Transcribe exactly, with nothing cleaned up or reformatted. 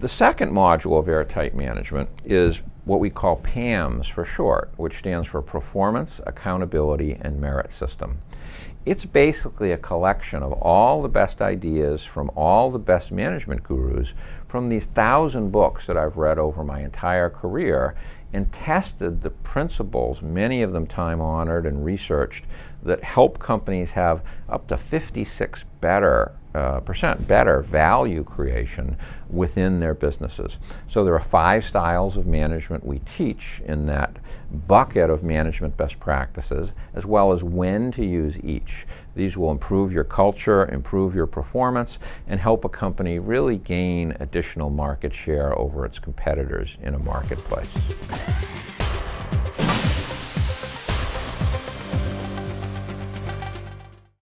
The second module of AirTight management is what we call PAMS for short, which stands for Performance, Accountability, and Merit System. It's basically a collection of all the best ideas from all the best management gurus from these thousand books that I've read over my entire career, and tested the principles, many of them time-honored and researched, that help companies have up to fifty-six better Uh, percent better value creation within their businesses. So there are five styles of management we teach in that bucket of management best practices, as well as when to use each. These will improve your culture, improve your performance, and help a company really gain additional market share over its competitors in a marketplace.